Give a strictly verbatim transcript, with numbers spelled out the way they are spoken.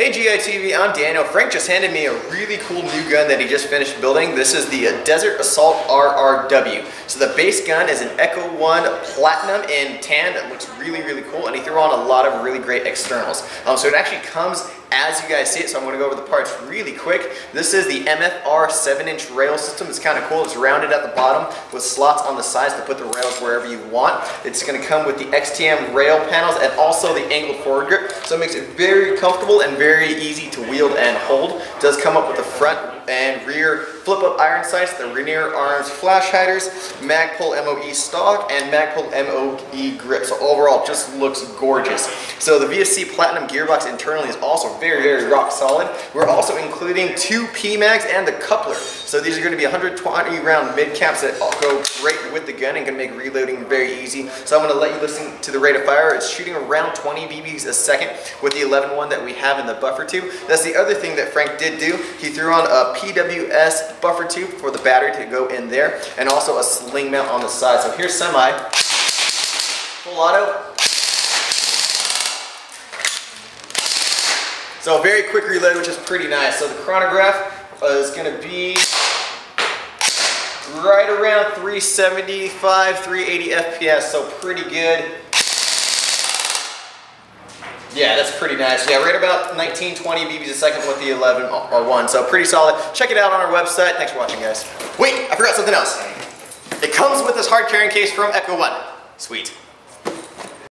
Hey G I T V, I'm Daniel. Frank just handed me a really cool new gun that he just finished building. This is the Desert Assault R R W. So the base gun is an Echo one Platinum in tan. It looks really, really cool, and he threw on a lot of really great externals. Um, so it actually comes as you guys see it, so I'm going to go over the parts really quick. This is the M F R seven inch rail system. It's kind of cool. It's rounded at the bottom with slots on the sides to put the rails wherever you want. It's going to come with the X T M rail panels and also the angled forward grip, so it makes it very comfortable and very easy to wield and hold. It does come up with the front and rear flip-up iron sights, the Rainier Arms flash hiders, Magpul M O E stock, and Magpul M O E grip. So overall, just looks gorgeous. So the V F C Platinum gearbox internally is also very, very rock solid. We're also including two P mags and the coupler. So these are going to be one hundred twenty round mid caps that all go great with the gun and going to make reloading very easy. So I'm going to let you listen to the rate of fire. It's shooting around twenty B Bs a second with the eleven one that we have in the buffer tube. That's the other thing that Frank did do. He threw on a P W S buffer tube for the battery to go in there, and also a sling mount on the side. So here's semi, full auto. So a very quick reload, which is pretty nice. So the chronograph is going to be right around three seventy-five, three eighty F P S, so pretty good. Yeah, that's pretty nice. Yeah, right about nineteen, twenty B Bs a second with the eleven or one, so pretty solid. Check it out on our website. Thanks for watching, guys. Wait, I forgot something else. It comes with this hard carrying case from Echo one. Sweet.